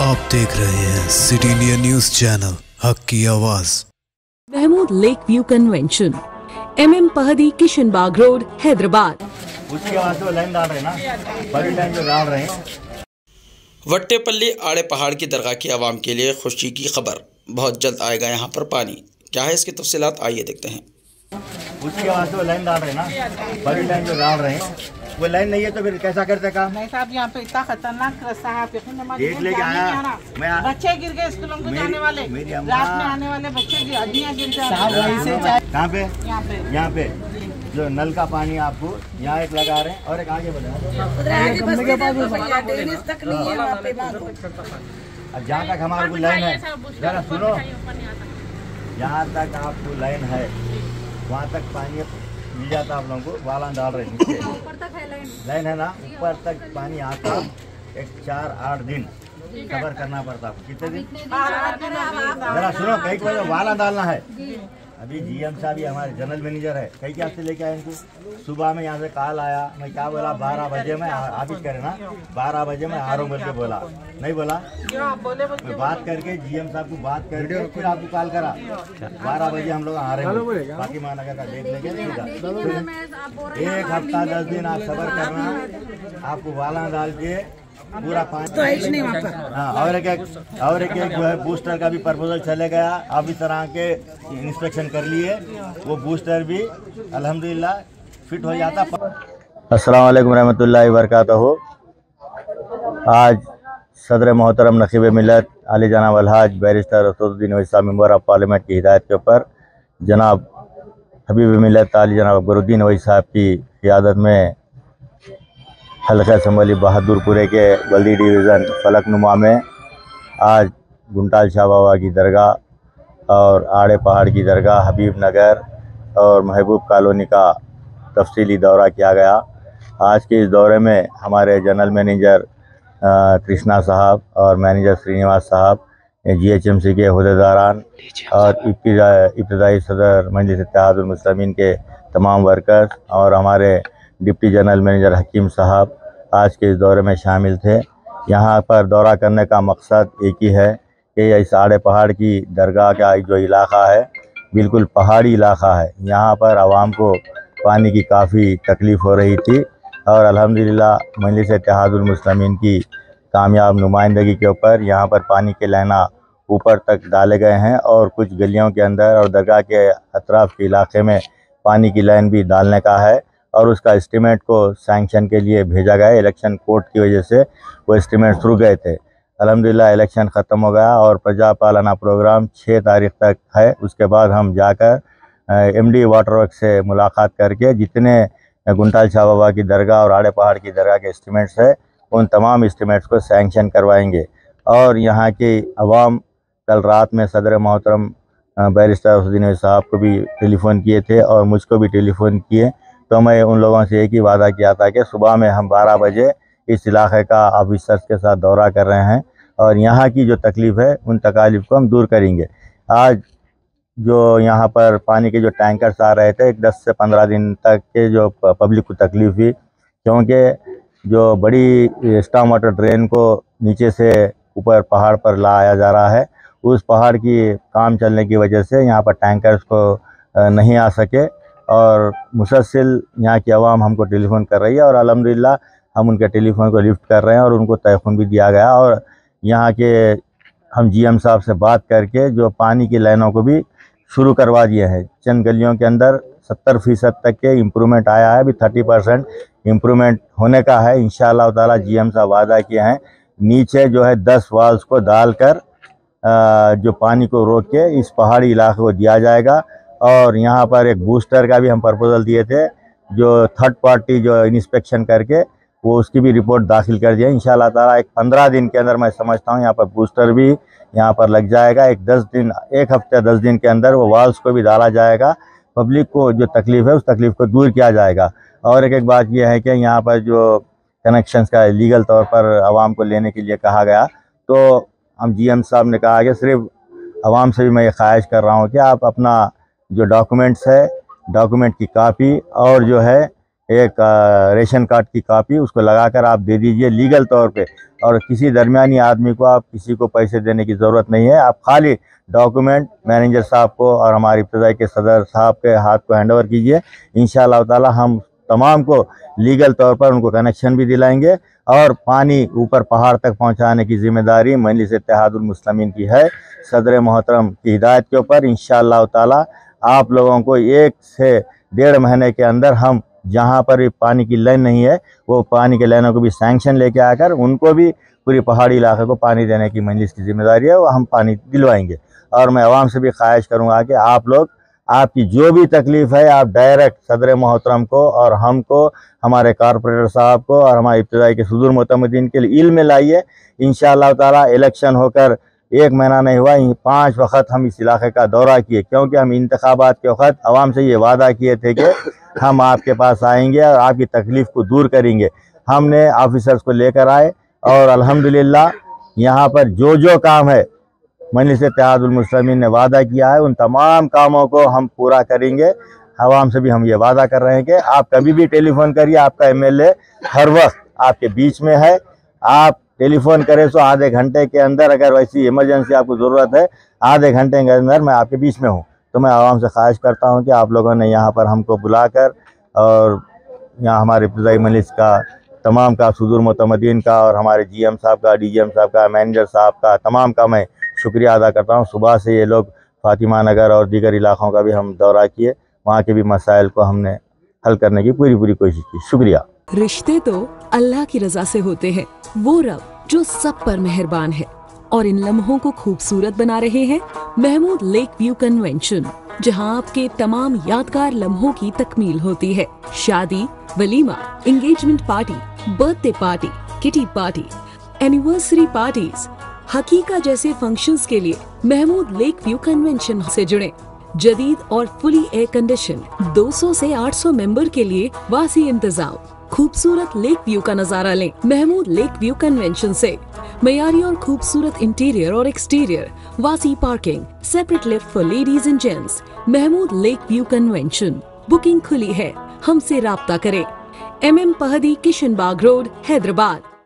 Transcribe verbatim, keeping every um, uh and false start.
आप देख रहे हैं सिटी इंडिया न्यूज चैनल हक की आवाज। Mahmood lake view convention, M M Pahadi, Kishanbagh road, Hyderabad. उसके बाद तो लाइन डाल रहे ना, बड़ी लाइन तो डाल रहे हैं। वट्टेपल्ली आड़े पहाड़ की दरगाह की आवाम के लिए खुशी की खबर, बहुत जल्द आएगा यहाँ पर पानी। क्या है इसकी तफसीलात, आइए देखते हैं। उसके बाद तो लाइन डाल रहे ना, बड़ी लाइन जो डाल रहे हैं, वो लाइन नहीं है तो फिर कैसा करते काम? नहीं साहब, यहाँ पे इतना खतरनाक रास्ता है, देख लेके आया मैं। बच्चे गिर गए स्कूलों को जाने वाले, रात में आने वाले बच्चे की हड्डियाँ गिर गए। कहाँ पे? यहाँ पे जो नल का पानी आपको यहाँ एक लगा रहे हैं और एक आगे बढ़ा। जहाँ तक हमारे को लाइन है, जरा सुनो, जहाँ तक आपको लाइन है वहाँ तक पानी मिल जाता आप लोगों को। वाला डाल रहे हैं, ऊपर तक है लाइन, लाइन है ना, ऊपर तक पानी आता। एक चार आठ दिन कवर करना पड़ता आपको। कितने दिन? जरा सुनो, कहीं को वाला डालना है। अभी जीएम साहब हमारे जनरल मैनेजर है, कहीं के से लेके आए इनको। सुबह में यहाँ से कॉल आया, मैं क्या बोला, बारह बजे में ऑफिस करे ना, बारह बजे में आ रहा हूँ करके बोला, नहीं बोला। मैं बात करके जीएम साहब को बात करके फिर आपको कॉल करा, बारह बजे हम लोग आ रहे हैं फातिमा नगर का, देख लेंगे। एक हफ्ता दस दिन आप सबर करना, आपको वाला डाल के पूरा पानी तो है नहीं वहाँ पर। हाँ, और एक एक और एक एक जो है बूस्टर का भी प्रपोजल चले गया। अब इस तरह के इंस्पेक्शन कर लिए, वो बूस्टर भी अल्हम्दुलिल्लाह फिट हो जाता। अस्सलाम वालेकुम रहमतुल्लाहि व बरकातहू। आज सदर मोहतरम नखीब मिलत आली जनाब अलहाज बैरिस्टर असदुद्दीन वैसा मेंबर ऑफ पार्लियामेंट की हिदायत के ऊपर जनाब हबीब मिलत आली जनाब गुरुद्दीन वही साहब की क़ियादत में हल्का असम्बली बहादुरपुरे के गली डिवीज़न फलकनुमा में आज गुंटालशा बाबा की दरगाह और आड़े पहाड़ की दरगाह, हबीब नगर और महबूब कॉलोनी का तफसीली दौरा किया गया। आज के इस दौरे में हमारे जनरल मैनेजर कृष्णा साहब और मैनेजर श्रीनिवास साहब, जीएचएमसी के अहदेदारान और इब्तदाई सदर मजलिस तहफ़्फ़ुज़-उल-मुस्लिमीन के तमाम वर्कर्स और हमारे डिप्टी जनरल मैनेजर हकीम साहब आज के इस दौरे में शामिल थे। यहाँ पर दौरा करने का मकसद एक ही है कि इस आड़े पहाड़ की दरगाह का जो इलाक़ा है बिल्कुल पहाड़ी इलाक़ा है। यहाँ पर आवाम को पानी की काफ़ी तकलीफ़ हो रही थी और अल्हम्दुलिल्लाह मजलिस-ए-तहफ़्फ़ुज़-उल-मुस्लिमीन की कामयाब नुमाइंदगी के ऊपर यहाँ पर पानी के लाइना ऊपर तक डाले गए हैं और कुछ गलियों के अंदर और दरगाह के अतराफ़ के इलाके में पानी की लाइन भी डालने का है और उसका एस्टीमेट को सैंक्शन के लिए भेजा गया। इलेक्शन कोर्ट की वजह से वो एस्टीमेट शुरू गए थे, अल्हम्दुलिल्लाह इलेक्शन ख़त्म हो गया और प्रजा पालना प्रोग्राम छः तारीख तक है। उसके बाद हम जाकर एमडी वाटर वर्क से मुलाकात करके जितने गुंटालशा बाबा की दरगाह और आड़े पहाड़ की दरगाह के एस्टीमेट्स है उन तमाम एस्टीमेट्स को सैंक्शन करवाएंगे। और यहाँ की आवाम कल रात में सदर मोहतरम बैरिस्टर असदुद्दीन साहब को भी टेलीफ़ोन किए थे और मुझको भी टेलीफ़ोन किए, तो मैं उन लोगों से एक ही वादा किया था कि सुबह में हम बारह बजे इस इलाके का ऑफिसर्स के साथ दौरा कर रहे हैं और यहाँ की जो तकलीफ़ है उन तकलीफ को हम दूर करेंगे। आज जो यहाँ पर पानी के जो टैंकर्स आ रहे थे, एक दस से पंद्रह दिन तक के जो पब्लिक को तकलीफ हुई, क्योंकि जो बड़ी स्टॉम वाटर ड्रेन को नीचे से ऊपर पहाड़ पर लाया जा रहा है, उस पहाड़ की काम चलने की वजह से यहाँ पर टैंकर्स को नहीं आ सके और मुसलसिल यहाँ की आवाम हमको टेलीफ़ोन कर रही है और अल्हम्दुलिल्लाह हम उनके टेलीफ़ोन को लिफ्ट कर रहे हैं और उनको तयफ़ुन भी दिया गया। और यहाँ के हम जीएम साहब से बात करके जो पानी की लाइनों को भी शुरू करवा दिए हैं। चंद गलियों के अंदर सत्तर फ़ीसद तक के इम्प्रूवमेंट आया है, अभी थर्टी परसेंट इम्प्रूवमेंट होने का है इंशाअल्लाह ताला। जीएम साहब वादा किए हैं नीचे जो है दस वाल्स को डाल कर जो पानी को रोक के इस पहाड़ी इलाके को दिया जाएगा। और यहाँ पर एक बूस्टर का भी हम प्रपोजल दिए थे, जो थर्ड पार्टी जो इंस्पेक्शन करके वो उसकी भी रिपोर्ट दाखिल कर दिया। इंशाल्लाह ताला एक पंद्रह दिन के अंदर मैं समझता हूँ यहाँ पर बूस्टर भी यहाँ पर लग जाएगा। एक दस दिन एक हफ्ते दस दिन के अंदर वो वाल्स को भी डाला जाएगा। पब्लिक को जो तकलीफ़ है उस तकलीफ़ को दूर किया जाएगा। और एक एक बात यह है कि यहाँ पर जो कनेक्शन का लीगल तौर पर आवाम को लेने के लिए कहा गया, तो हम जी एम साहब ने कहा कि सिर्फ आवाम से भी मैं ये ख्वाहिश कर रहा हूँ कि आप अपना जो डॉक्यूमेंट्स है, डॉक्यूमेंट की कापी और जो है एक रेशन कार्ड की कापी उसको लगाकर आप दे दीजिए लीगल तौर पे, और किसी दरमियानी आदमी को आप किसी को पैसे देने की ज़रूरत नहीं है। आप खाली डॉक्यूमेंट मैनेजर साहब को और हमारे इब्तदाई के सदर साहब के हाथ को हैंड ओवर कीजिए। इंशाअल्लाह ताला हम तमाम को लीगल तौर पर उनको कनेक्शन भी दिलाएंगे और पानी ऊपर पहाड़ तक पहुंचाने की जिम्मेदारी मजलिस-ए-तहफ़्फ़ुज़-उल-मुस्लिमीन की है। सदर मोहतरम की हिदायत के ऊपर इंशाअल्लाह ताला आप लोगों को एक से डेढ़ महीने के अंदर हम जहाँ पर भी पानी की लाइन नहीं है वो पानी की लाइनों को भी सैंक्शन लेके आकर उनको भी पूरी पहाड़ी इलाके को पानी देने की मजलिस की जिम्मेदारी है, वो हम पानी दिलवाएंगे। और मैं आवाम से भी ख्वाहिश करूँगा कि आप लोग आपकी जो भी तकलीफ़ है आप डायरेक्ट सदर मोहतरम को और हमको, हमारे कॉरपोरेटर साहब को और हमारे इब्तदाई के सुदूर मोतमदीन के लिए इल्म लाइए। इंशाअल्लाह ताला इलेक्शन होकर एक महीना नहीं हुआ, पांच वक्त हम इस इलाके का दौरा किए, क्योंकि हम इंतखाबात के वक्त आवाम से ये वादा किए थे कि हम आपके पास आएंगे और आपकी तकलीफ़ को दूर करेंगे। हमने ऑफिसर्स को लेकर आए और अल्हम्दुलिल्लाह यहाँ पर जो जो काम है मजलिस-ए-तहफ़्फ़ुज़-उल-मुस्लिमीन ने वादा किया है उन तमाम कामों को हम पूरा करेंगे। आवाम से भी हम ये वादा कर रहे हैं कि आप कभी भी टेलीफोन करिए, आपका एमएलए हर वक्त आपके बीच में है। आप टेलीफोन करें तो आधे घंटे के अंदर, अगर वैसी इमरजेंसी आपको ज़रूरत है, आधे घंटे के अंदर मैं आपके बीच में हूँ। तो मैं आवाम से ख्वाहिश करता हूँ कि आप लोगों ने यहाँ पर हमको बुलाकर और यहाँ हमारे इब्तदाई मजलिस का तमाम का सुदूर मोतमदीन का और हमारे जी एम साहब का, डी जी एम साहब का, मैनेजर साहब का, तमाम का मैं शुक्रिया अदा करता हूँ। सुबह से ये लोग फातिमा नगर और दीगर इलाक़ों का भी हम दौरा किए, वहाँ के भी मसाइल को हमने हल करने की पूरी पूरी कोशिश की। शुक्रिया। रिश्ते तो अल्लाह की रजा से होते हैं, वो रब जो सब पर मेहरबान है, और इन लम्हों को खूबसूरत बना रहे हैं महमूद लेक व्यू कन्वेंशन, जहाँ आपके तमाम यादगार लम्हों की तकमील होती है। शादी, वलीमा, engagement party, birthday party, kitty party, anniversary party, हकीका जैसे फंक्शंस के लिए महमूद लेक व्यू कन्वेंशन से जुड़े। जदीद और फुली एयर कंडीशन दो सौ से आठ सौ मेंबर के लिए वासी इंतजाम, खूबसूरत लेक व्यू का नजारा लें महमूद लेक व्यू कन्वेंशन से। मयारी और खूबसूरत इंटीरियर और एक्सटीरियर, वासी parking, separate lift for ladies and gents. Mahmood lake view convention booking खुली है, हमसे राब्ता करें। M M Pahadi, Kishan Bagh road, Hyderabad.